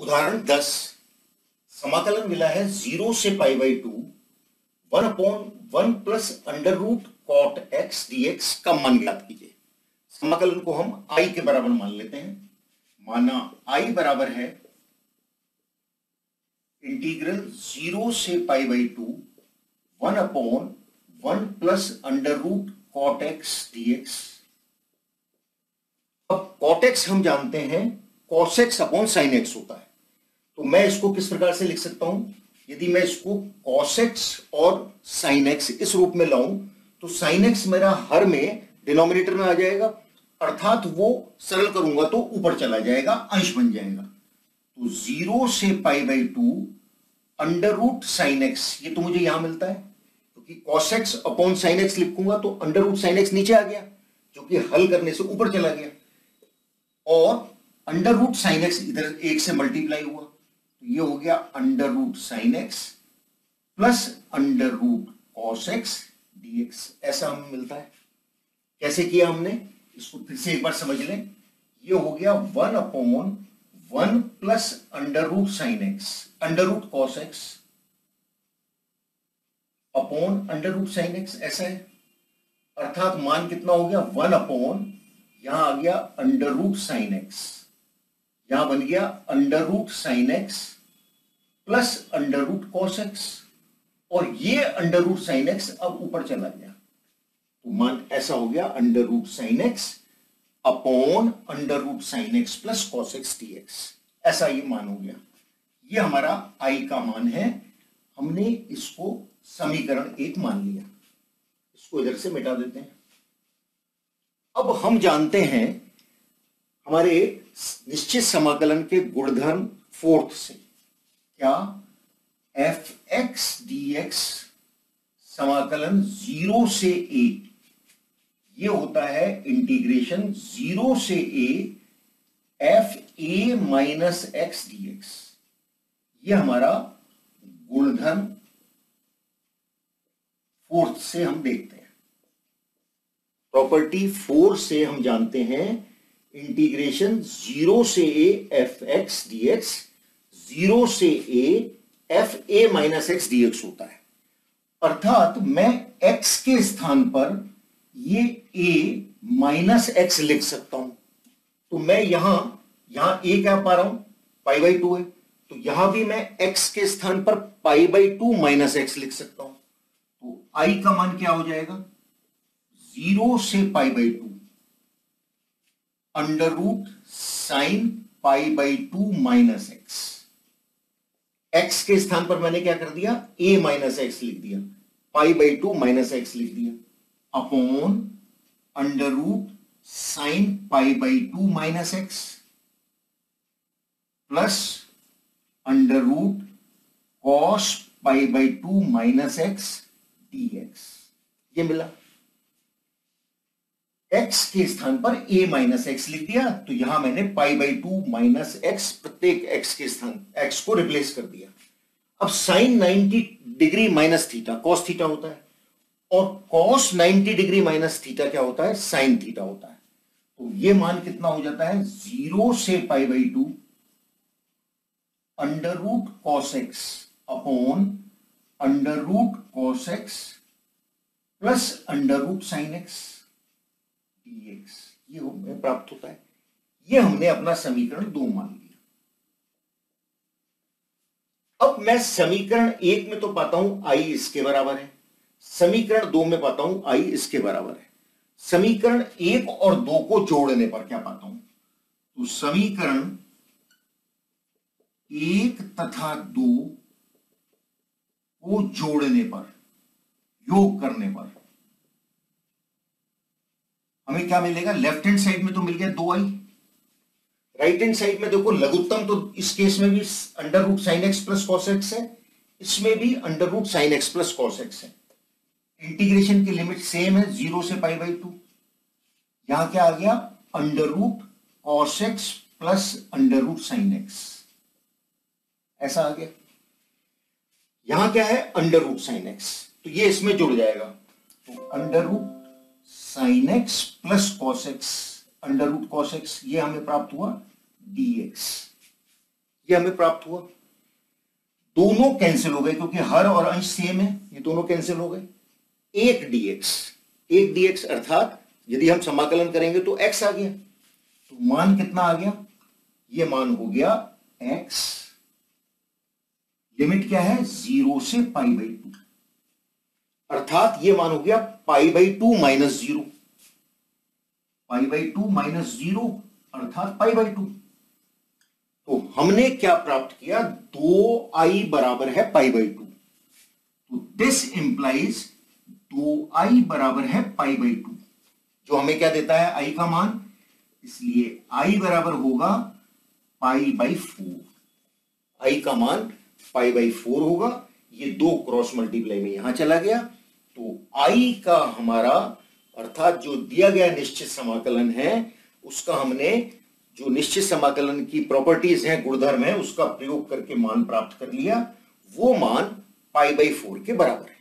उदाहरण 10 समाकलन मिला है 0 से pi by 2 1 upon 1 plus under root cot x dx का मान ज्ञात कीजिए। समाकलन को हम i के बराबर मान लेते हैं। माना i बराबर है इंटीग्रल 0 से pi by 2 1 upon 1 plus under root cot x dx. अब कॉट एक्स हम जानते हैं cos x upon sine x होता है, तो मैं इसको किस प्रकार से लिख सकता हूं? यदि मैं इसको कॉस एक्स और साइन एक्स इस रूप में लाऊं तो साइन एक्स मेरा हर में डिनोमिनेटर में आ जाएगा, अर्थात वो सरल करूंगा तो ऊपर चला जाएगा, अंश बन जाएगा। तो 0 से pi by 2 under root sine x, ये तो मुझे यहां मिलता है क्योंकि cos x upon sine x लिखूंगा तो अंडर रूट साइन एक्स नीचे आ गया जो कि हल करने से ऊपर चला गया, और अंडर रूट साइन एक्स इधर एक से मल्टीप्लाई हुआ तो ये हो गया under root sine x plus under root cos x dx, ऐसा हमें मिलता है। कैसे किया हमने इसको फिर से एक बार समझ लें। ये हो गया 1 upon 1 plus under root sine x under root cos x upon under root sine x, ऐसा है। अर्थात मान कितना हो गया 1 अपॉन, यहां आ गया अंडर रूट साइन एक्स, यहां बन गया under root sine x plus under root cos x, और ये अंडर रूट साइन एक्स अब ऊपर चला गया तो मान ऐसा हो गया under root sine x upon under root sine x plus cos x d x, ऐसा ये मान हो गया। ये हमारा आई का मान है। हमने इसको समीकरण 1 मान लिया। इसको इधर से मिटा देते हैं। अब हम जानते हैं हमारे निश्चित समाकलन के गुणधर्म 4 से। क्या एफ एक्स डी एक्स समाकलन 0 से a, ये होता है इंटीग्रेशन 0 से a f a minus x d x, ये हमारा गुणधर्म 4 से हम देखते हैं। प्रॉपर्टी 4 से हम जानते हैं इंटीग्रेशन 0 से a f x d x 0 से a f a minus x d x होता है। अर्थात मैं x के स्थान पर ये a माइनस एक्स लिख सकता हूं, तो मैं यहां a क्या पा रहा हूं पाई बाई 2 है, तो यहां भी मैं x के स्थान पर पाई बाई 2 माइनस एक्स लिख सकता हूं। तो i का मान क्या हो जाएगा 0 से pi by 2 under root sine pi by 2 minus x. X के स्थान पर मैंने क्या कर दिया a माइनस एक्स लिख दिया, पाई बाई 2 माइनस एक्स लिख दिया upon under root sine pi by 2 minus x plus under root cos pi by 2 minus x d x, ये मिला। x के स्थान पर a माइनस एक्स लिख दिया तो यहां मैंने पाई बाई 2 माइनस एक्स प्रत्येक x के स्थान x को रिप्लेस कर दिया। अब sine 90 degree minus theta cos theta होता है, और कॉस 90 डिग्री माइनस थीटा क्या होता है साइन थीटा होता है, तो ये मान कितना हो जाता है 0 से pi by 2 under root cos x upon under root cos x plus under root sine x dx, ये हमें प्राप्त होता है। ये हमने अपना समीकरण 2 मान लिया। अब मैं समीकरण 1 में तो पाता हूं i इसके बराबर है, समीकरण 2 में पाता हूं i इसके बराबर है। समीकरण 1 और 2 को जोड़ने पर क्या पाता हूं, तो समीकरण 1 तथा 2 को जोड़ने पर योग करने पर हमें क्या मिलेगा। लेफ्ट हैंड साइड में तो मिल गया 2i, राइट हैंड साइड में देखो लघुत्तम तो इस केस में भी under root sine x plus cos x है, इसमें भी under root sine x plus cos x है। इंटीग्रेशन की लिमिट सेम है 0 से पाई बाई 2, यहां क्या आ गया under root cos x plus under root sine x, ऐसा आ गया। यहां क्या है अंडर रूट साइन एक्स, तो ये इसमें जुड़ जाएगा, तो under root sine x plus cos x under root cos x, ये हमें प्राप्त हुआ dx। ये हमें प्राप्त हुआ। दोनों कैंसिल हो गए क्योंकि हर और अंश सेम है, ये दोनों कैंसिल हो गए। एक डीएक्स अर्थात यदि हम समाकलन करेंगे तो x आ गया, तो मान कितना आ गया, ये मान हो गया x। लिमिट क्या है, 0 से π/2, अर्थात ये मान हो गया π/2 - 0, π/2 - 0 अर्थात π/2। तो हमने क्या प्राप्त किया, 2i = π/2। तो दिस इंप्लाइज 2i = π/2, जो हमें क्या देता है, i का मान, इसलिए i बराबर होगा π/4। i का मान π/4 होगा, ये दो क्रॉस मल्टीप्लाई में यहां चला गया। तो i का हमारा अर्थात जो दिया गया निश्चित समाकलन है उसका हमने जो निश्चित समाकलन की प्रॉपर्टीज हैं, गुणधर्म है, उसका प्रयोग करके मान प्राप्त कर लिया। वो मान π/4 के बराबर है।